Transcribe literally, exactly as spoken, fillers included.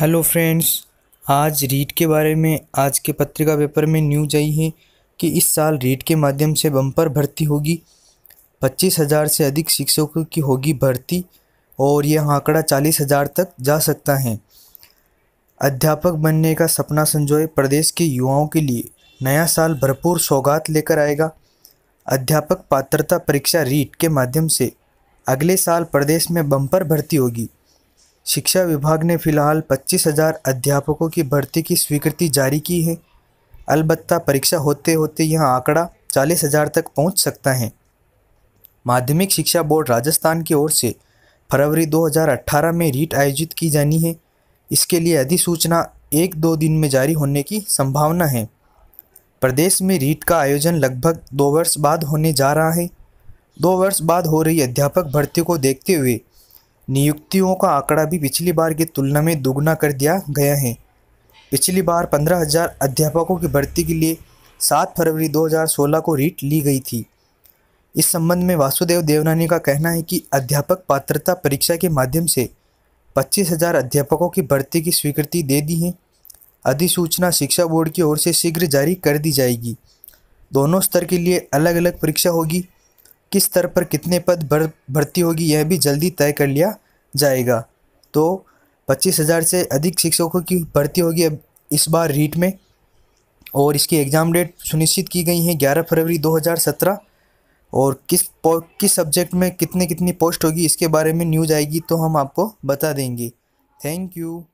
Hello friends, आज रीट के बारे में आज के पत्रिका पेपर में न्यूज आई है कि इस साल रीट के माध्यम से बम्पर भर्ती होगी। पच्चीस हज़ार से अधिक शिक्षकों की होगी भर्ती और यह आंकड़ा चालीस हज़ार तक जा सकता है। अध्यापक बनने का सपना संजोए प्रदेश के युवाओं के लिए नया साल भरपूर सौगात लेकर आएगा। अध्यापक पात्रता परीक्षा रीट के माध्यम से अगले साल प्रदेश में बम्पर भर्ती होगी। शिक्षा विभाग ने फिलहाल पच्चीस हज़ार अध्यापकों की भर्ती की स्वीकृति जारी की है। अलबत्ता परीक्षा होते होते यह आंकड़ा चालीस हज़ार तक पहुंच सकता है। माध्यमिक शिक्षा बोर्ड राजस्थान की ओर से फरवरी दो हज़ार अठारह में रीट आयोजित की जानी है। इसके लिए अधिसूचना एक दो दिन में जारी होने की संभावना है। प्रदेश में रीट का आयोजन लगभग दो वर्ष बाद होने जा रहा है। दो वर्ष बाद हो रही अध्यापक भर्ती को देखते हुए नियुक्तियों का आंकड़ा भी पिछली बार की तुलना में दोगुना कर दिया गया है। पिछली बार पंद्रह हज़ार अध्यापकों की भर्ती के लिए सात फरवरी दो हज़ार सोलह को रीट ली गई थी। इस संबंध में वासुदेव देवनानी का कहना है कि अध्यापक पात्रता परीक्षा के माध्यम से पच्चीस हज़ार अध्यापकों की भर्ती की स्वीकृति दे दी है। अधिसूचना शिक्षा बोर्ड की ओर से शीघ्र जारी कर दी जाएगी। दोनों स्तर के लिए अलग अलग परीक्षा होगी। किस स्तर पर कितने पद भर भर्ती होगी यह भी जल्दी तय कर लिया जाएगा। तो पच्चीस हज़ार से अधिक शिक्षकों की भर्ती होगी अब इस बार रीट में और इसकी एग्ज़ाम डेट सुनिश्चित की गई है ग्यारह फरवरी दो हज़ार सत्रह। और किस किस सब्जेक्ट में कितने कितनी पोस्ट होगी इसके बारे में न्यूज़ आएगी तो हम आपको बता देंगे। Thank you.